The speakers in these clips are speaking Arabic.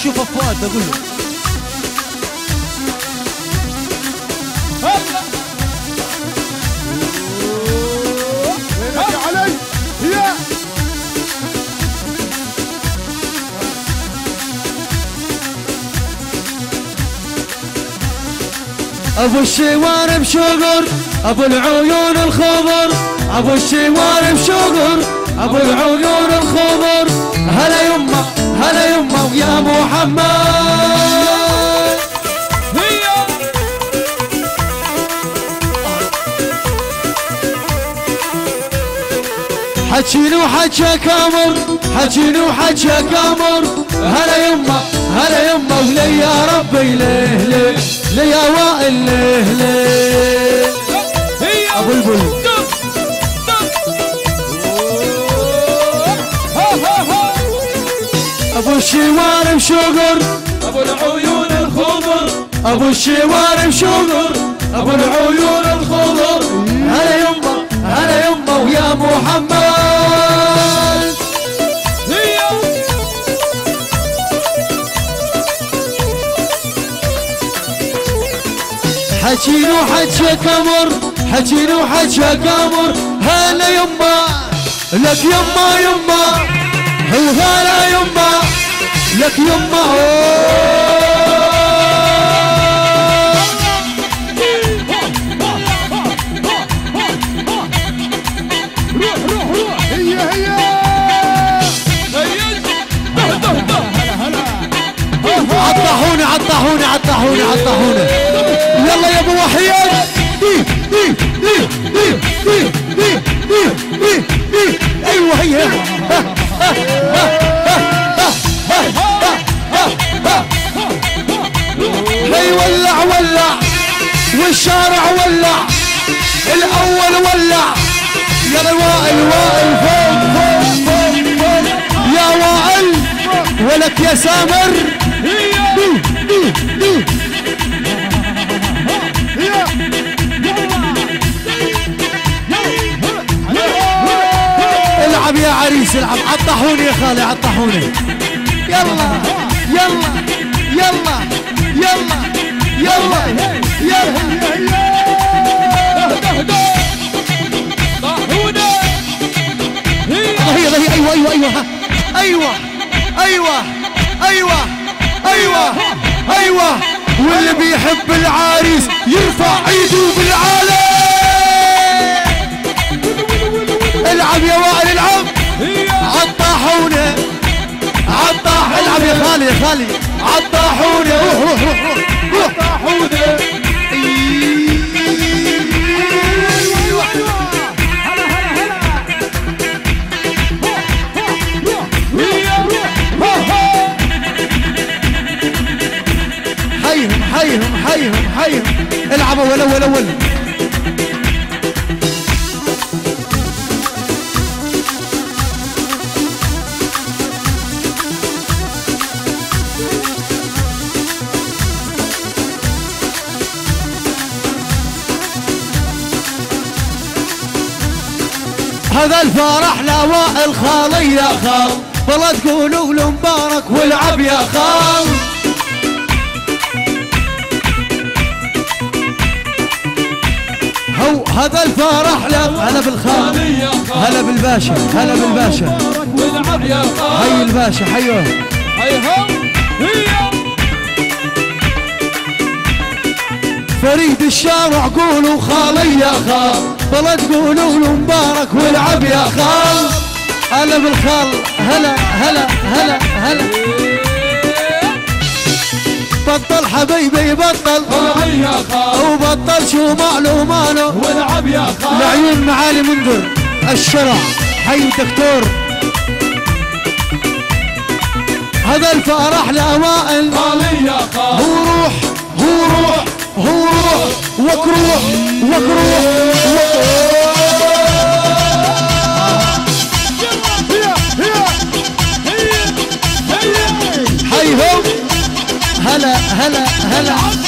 اشوف فؤاد اقول له هلا وينك يا علي؟ يا ابو الشوارع بشقر ابو العيون الخضر ابو الشوارع بشقر ابو العيون الخضر. هلا يما هلا يما ويا محمد هيا حجيني وحجها كامر حجيني وحجها كامر. هلا يما هلا يما ولي يا ربي ليه ليه ليه يا وائل ليه ليه هيا ابو البل ابو الشوارع بشقر ابو العيون الخضر ابو الشوارع بشقر ابو العيون الخضر. هلا يما هلا يما ويا محمد هيا حجيني وحجها كمر حجيني وحجها كمر. هلا يما لك يما يما وهلا يما لك يما روح روح روح هيا هيا هلا هلا عطحوني عطحوني عطحوني عطحوني يلا يا ابو وحيد ايوه هيا هي ولع ولع والشارع ولع الاول ولع يا وائل وائل فوق فوق فوق فوق يا وائل ولك يا سامر العب يا عريس العب عطحوني يا خالي عطحوني يلا يلا يلا يلا يلا يلا يلا هي ايوه ايوه ايوه ايوه ايوه ايوه ايوه ايوه واللي بيحب العريس يرفع ايده بالعالم. العب يا وائل العب عطحونا عطح العب يا خالي يا خالي عطحونا روح روح روح عطحونا ايوه هلا هلا هلا حيهم حيهم حيهم حيهم العب اول اول اول هذا الفرح لوائل خالي يا خال والله تقولوا له مبارك والعب يا خال. هو هذا الفرح هلا بالخال هلا بالباشا هلا بالباشا والعب يا خال حي الباشا حيوه حيهم هيا فريد الشارع قولوا خالي يا خال والله تقولوا له مبارك والعب يا خال. هلا بالخال هلا هلا هلا هلا بطل حبيبي بطل طلعي يا خال وبطل شو ماله ماله والعب يا خال لعيون معالي منذر الشرع حي الدكتور. هذا الفرح لوائل طلعي يا خال هو روح هو روح هو روح وكروح وكروح حيهم هلا هلا هلا هلا هلا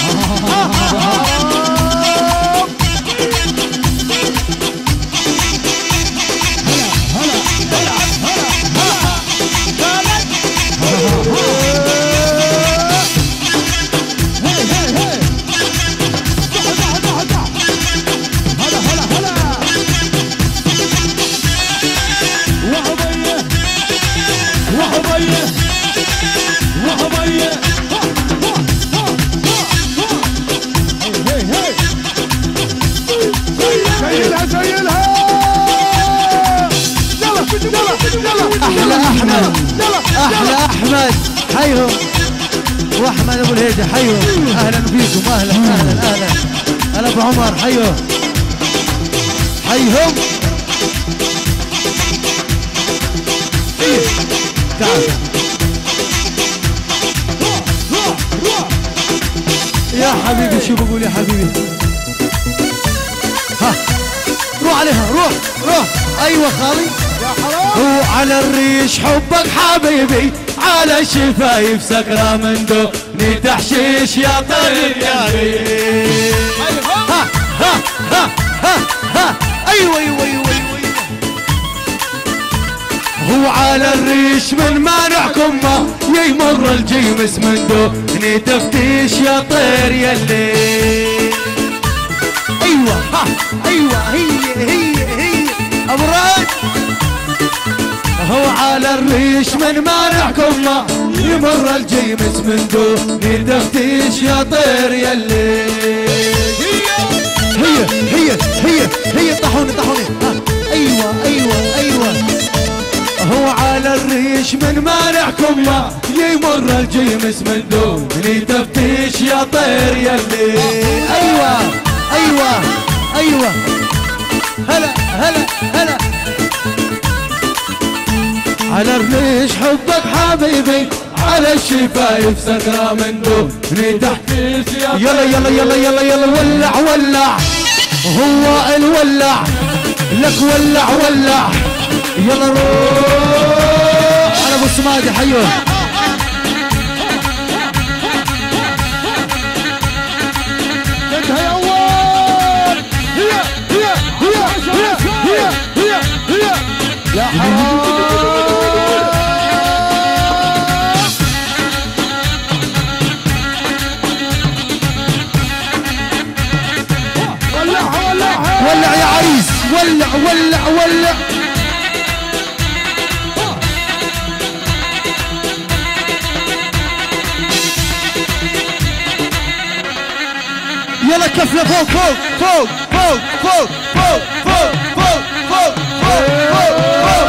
شايلها شايلها يلا يلا يلا احلى احمد حيهم واحمد ابو الهيجه حيهم اهلا بيكم اهلا اهلا اهلا هلا ابو عمر حيهم حيهم تعال يا حبيبي شو بقول يا حبيبي ها روح عليها روح روح ايوه خالي يا حرام هو على الريش حبك حبيبي على الشفايف سكرة من دوني تحشيش يا طريق يا حبيبي ها ها ها ها ها ايوه ايوه ايوه هو على الريش من مانعكم ما يمر الجيمس من دوني تفتيش يا طير يا الليل ايوه ها ايوه هي هي هي ابو راد هو على الريش من مانعكم ما يمر الجيمس من دوني تفتيش يا طير يا الليل هي هي هي هي طحوني طحوني ايوه ايوه ايوه هو على الريش من مانعكم ما يمر الجيمس من دوني تفتيش يا طير يا الليل ايوه ايوه ايوه هلا هلا هلا على الريش حبك حبيبي على الشفايف سكرة من دوني تفتيش يا يلا يلا يلا يلا يلا ولع ولع هو الولع لك ولع ولع يلا روح على ابو السمادي حيوه انتهى يا اول هي هي هي هي هي هي هي يا حرام ولع ولع ولع يا عريس ولع ولع ولع يلا كفله فوق فوق فوق فوق فوق فوق فوق فوق فوق فوق فوق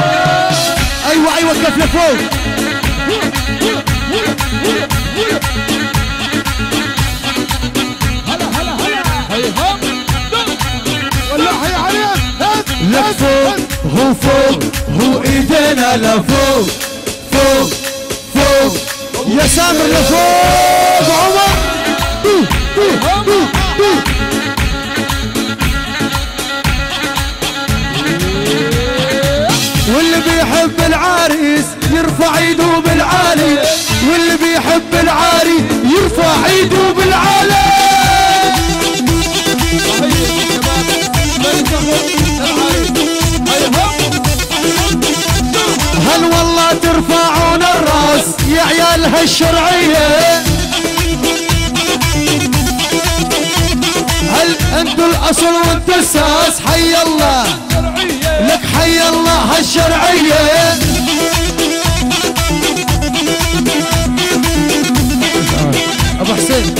ايوه ايوه كفله فوق هلا هلا هلا هيهوب والله يا عريس لك فوق هو فوق هو ايدينا لفوق فوق فوق يا سامر لفوق عمر واللي بيحب العريس يرفع ايده بالعالي واللي بيحب العريس يرفع ايده بالعالي هل والله ترفعون الراس يا عيال هالشرعيه هل انتوا الاصل وانتوا الساس حي الله لك حي الله هالشرعيه ابو حسين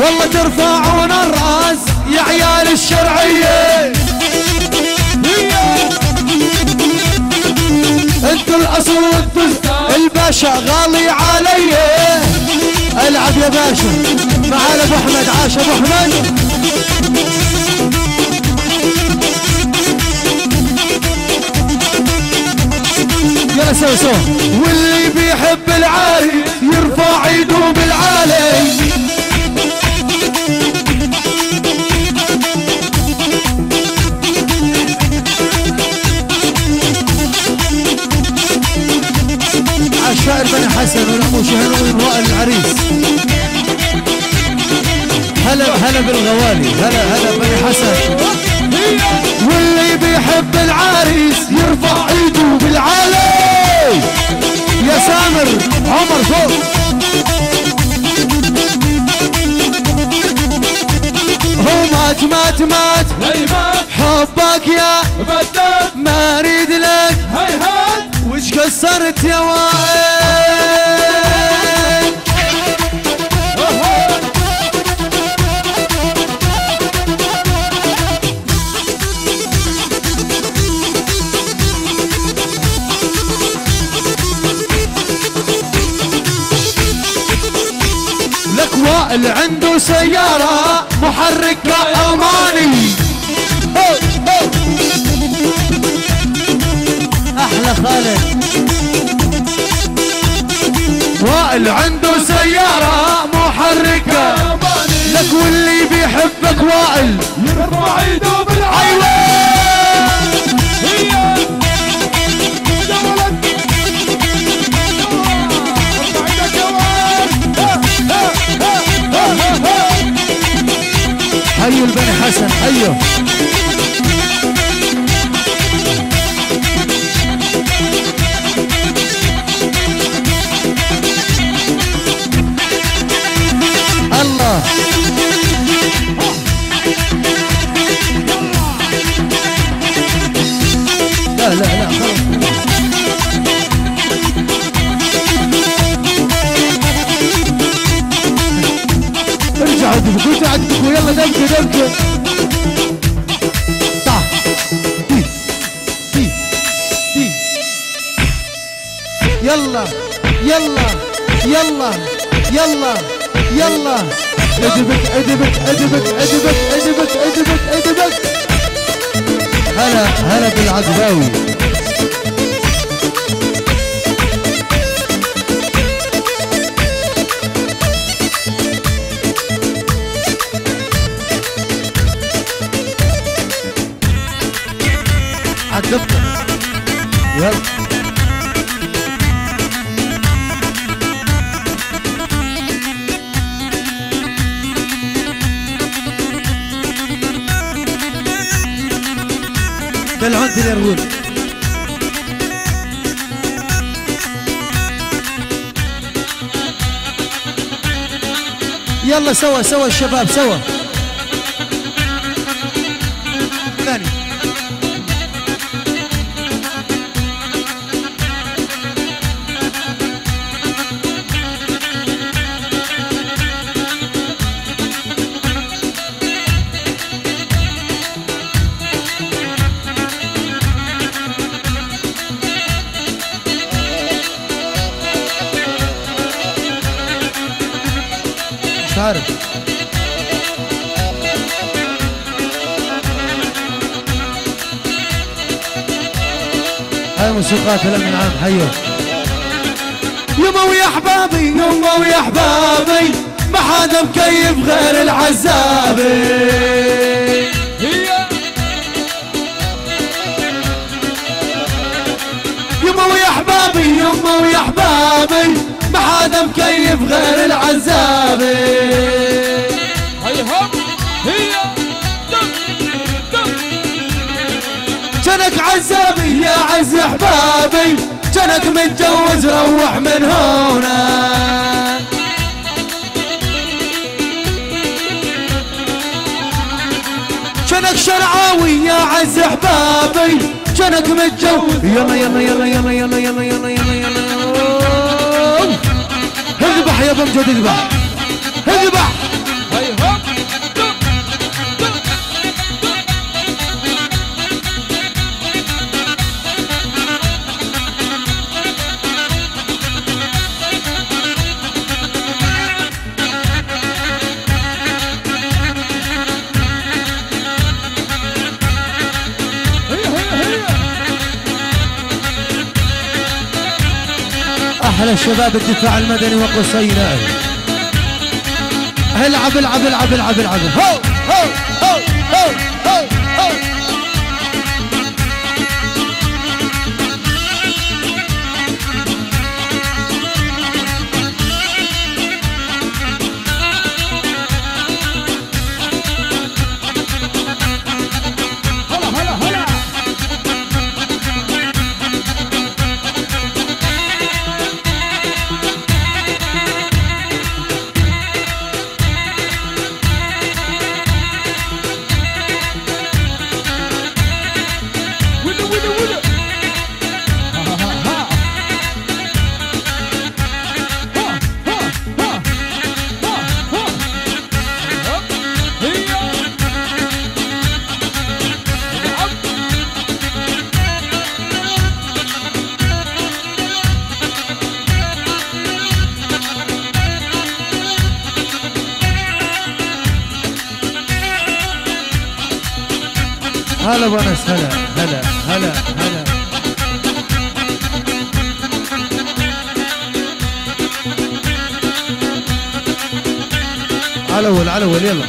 والله ترفعون الراس يا عيال الشرعيه انتوا الاصل وانتوا الباشا غالي علي العب يا باشا معانا ابو احمد عاش ابو احمد يلا سوي سوي واللي بيحب العالي يرفع ايده بالعالي عشائر بني حسن ونعمو شهنوي وائل العريس هلا هلا بالغوالي هلا هلا بني حسن واللي بيحب العريس يرفع ايده بالعالي يا سامر عمر فوق هو مات مات مات حبك يا بدك ما اريد لك وش كسرت يا وائل وائل عنده سيارة محرك أماني، أحلى خالد. وائل عنده سيارة محرك أماني، لك واللي بيحبك وائل يرفع ايده بالعيون. حيوا البني حسن، حيوا. الله لا لا لا خلاص. ارجعوا دبكوا ارجعوا دبكوا، يلا دبكوا دبكوا. طا تي تي تي، يلا يلا يلا يلا يلا. ادبك ادبك ادبك ادبك ادبك ادبك ادبك. هلا هلا بالعزباوي. عجبتك يلا. دلعون دلعون يلا، سوا سوا الشباب سوا. ثاني عارف. هاي موسيقات هلا من عام. حيوا يما ويا احبابي، يما ويا احبابي، ما حدا مكيف غير العزابي. يما ويا احبابي، يما ويا احبابي، ما حدا مكيف غير العزابي. هيهم هي دم دم جنك عزابي يا عز احبابي، جنك متجوز روح من هونا. جنك شرعاوي يا عز احبابي، جنك متجوز. يلا يلا يلا يلا يلا يلا يلا يلا. اذبح يا بمجد اذبح اذبح. أحلى شباب الدفاع المدني وقصينا. العب العب العب العب العب. هو هو هو هو هو هو. هلا ونس، هلا هلا هلا هلا. علول علول يلا.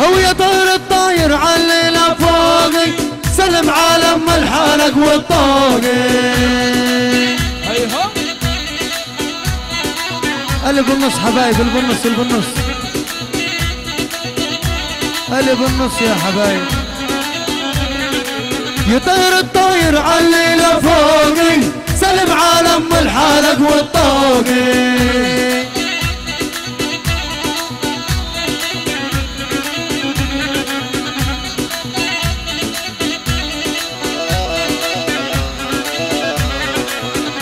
هو يا طير الطاير علينا فوقي، سلم على ام الحلق والطاقي. قلب النص حبايب، قلب النص، قلب النص، قلب النص يا حبايب. يطير الطاير علي لفوقي، سلم عالم الحلق والطاقي.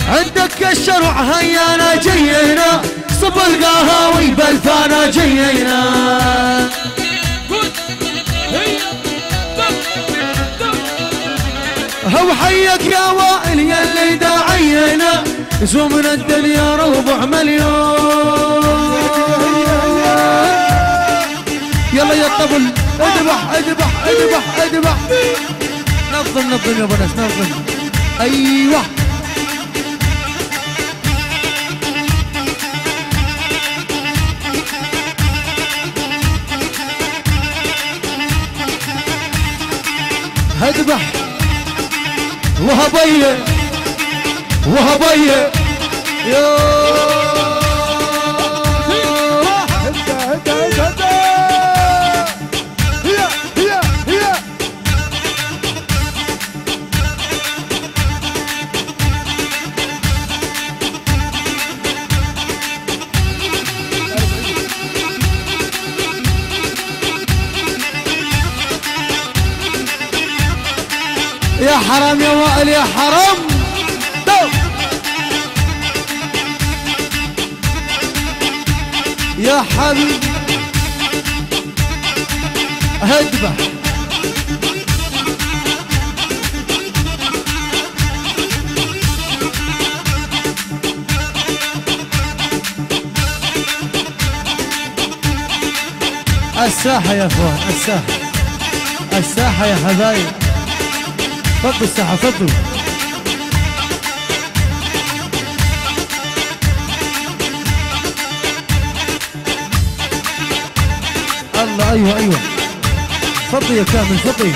عندك الشرع هيانا جينا، صب القهاوي بلفانا جينا. هو حيك يا وائل يلي داعينا، زومنا الدنيا ربع مليون. يلا يا الطبل اذبح اذبح اذبح اذبح. نظم نظم يا بنات نظم. ايوه اذبح وهبيه وهبيه يا هيا هيا هيا. يا حرام يا وائل يا حرام. يا حبيبي هدبه الساحه يا اخوان، الساحه الساحه يا حبايب. فضوا الساحة فضوا. الله ايوه ايوه. فضي يا كامل فضي.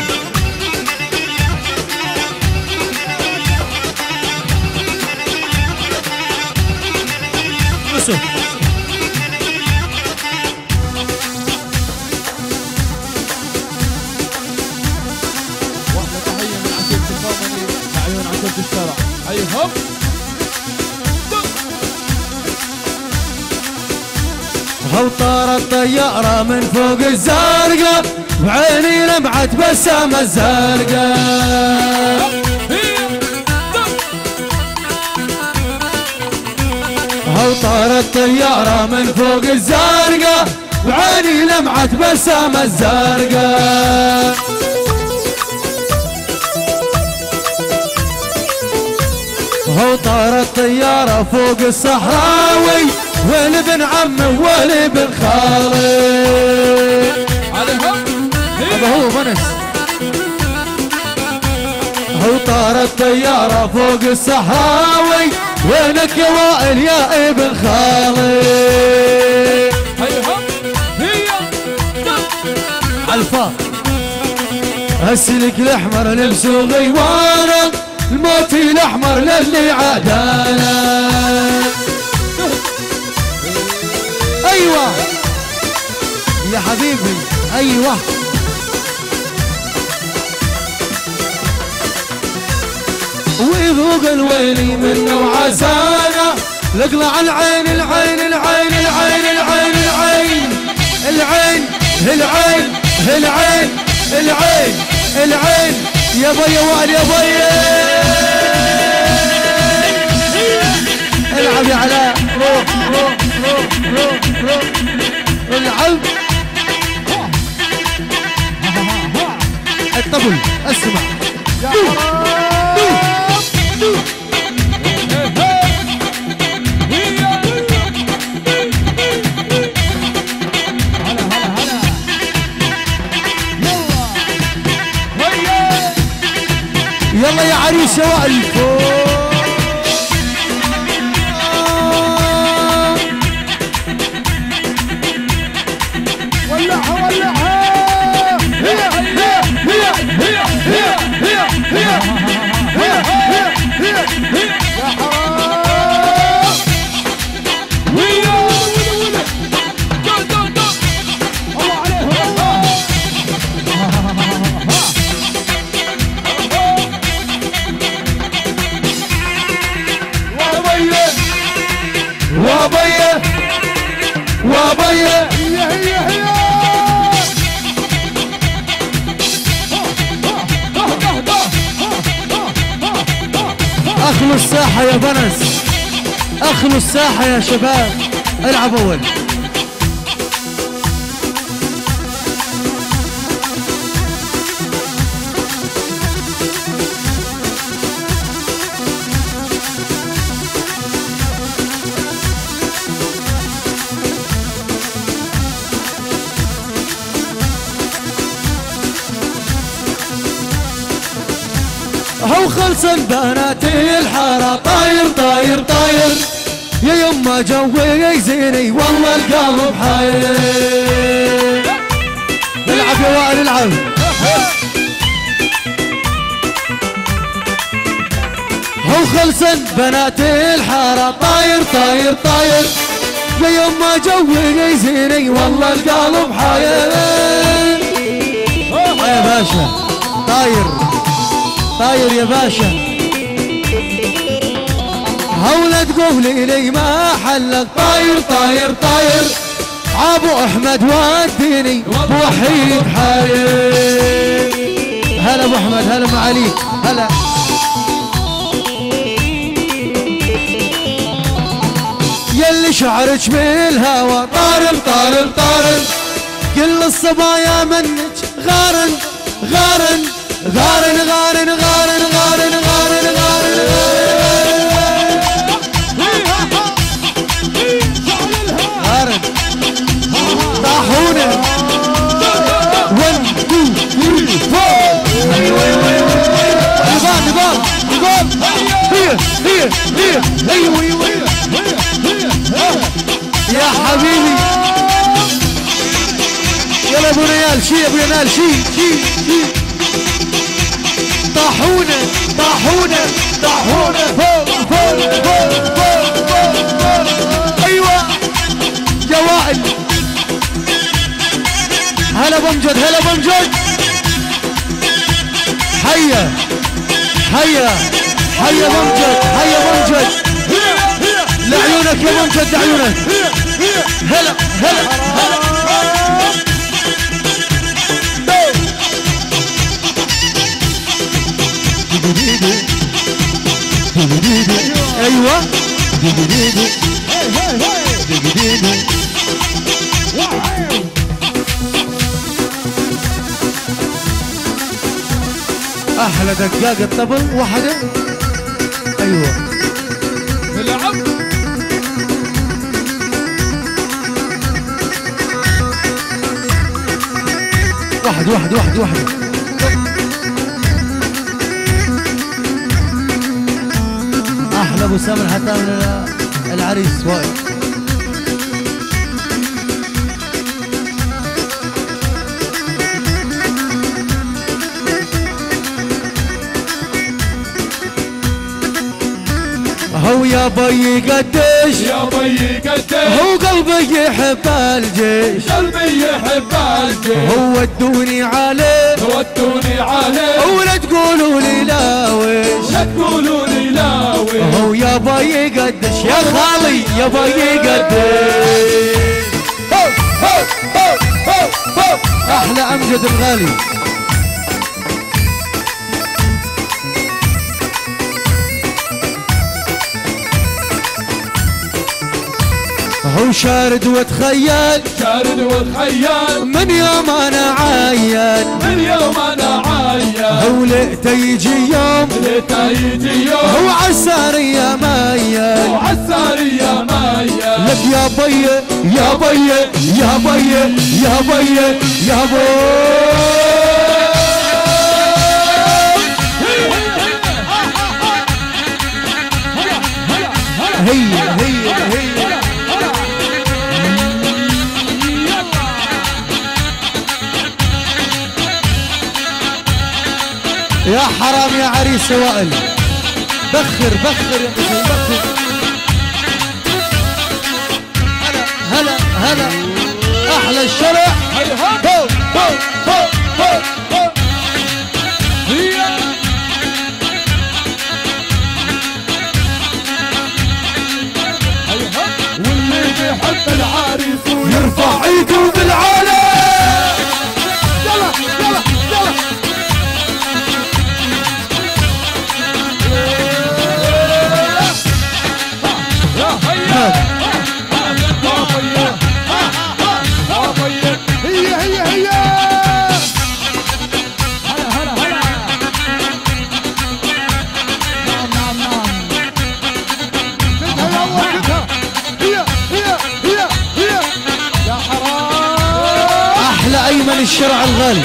بصوا الشرع. أيهم هو طار الطيارة من فوق الزرقاء، وعيني لمعت بسامة الزرقاء. هو طار الطيارة من فوق الزرقاء، وعيني لمعت بسامة الزرقاء. هو طارت طيارة فوق الصحراوي، وين بن عمي وين بن خالي. هذا هو فنس. هو طارت طيارة فوق الصحراوي، وينك يا وائل يا ابن خالي. الفا هسلك الاحمر لبسه غيوانه، الموت الاحمر للي عادانا. ايوه يا حبيبي ايوه. وذوق الويلي منه وعسانا، لقلع العين العين العين العين العين العين العين العين العين العين العين. يا بي يا وائل يا بي العب يا علاء. روح روح روح روح روح العب. قبل اسمع يا حرام. يلا يا عريس يا وائل ولعها ولعها هي هي هي هي هي هي هي هي هي هي يا حرام ويا ويلي ويلي دور دور دور الله عليهم وابيه وابيه هي هي هي اخلوا الساحة يا بنس اخلوا الساحة يا شباب العب اول هو خلصن بناتي الحارة طاير طاير طاير يا يما جوي يزيني والله القلب حاير العب يا وائل العب هو خلصن بناتي الحارة طاير طاير طاير يا يما جوي يزيني والله القلب حاير يا باشا طاير طاير يا باشا هولا تقولي لي ما حلك طاير طاير طاير ابو احمد وديني ابو وحيد حاير هلا ابو احمد هلا معاليك هلا يلي شعرك بالهوا طارم طارم طارم كل الصبايا منك غارن غارن غارن غارن غارن غارن غارن غارن غارن طاحونه 1 2 3 4 ايوه ايوه ايوه نبان نبان نبان هي هي هي ايوه ايوه يا حبيبي يلا ابو ريال شي ابو ريال شي شي شي طاحونه طاحونه طاحونه فوق فوق فوق فوق فوق ايوه يا وائل هلا بمجد هلا بمجد هيا هيا هيا بمجد هيا بمجد لعيونك يا بمجد لعيونك هلا هلا هلا ايوه احلى دقاقه طبل واحده ايوه العب واحد واحد واحد واحد ابو سامر حتى العريس وائل هو يا بي قديش يا بي قديش هو قلبي يحب الجيش قلبي يحب الجيش هو ودوني عليه ودوني عليه ولا تقولوا لي لا ويش لا تقولوا لي هو يا باي قدش يا خالي يا باي قدش هو هو هو هو هو احلى امجد الغالي هو شارد وتخيل من يوم انا عايل هو لقته يجي يوم هو عالسارية مايل لك يا بي يا بي يا بي يا بي يا بي يا حرام يا عريس وائل بخر بخر يا بخر بخر هلا هلا احلى الشرع هو هو هو هو هو واللي بيحب العريس يرفع ايده بالعالم الشرع الغالي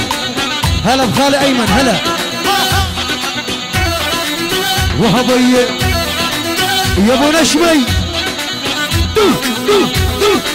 هلا بخالي ايمن هلا وهبي يا ابو نشمي دوف دوف دوف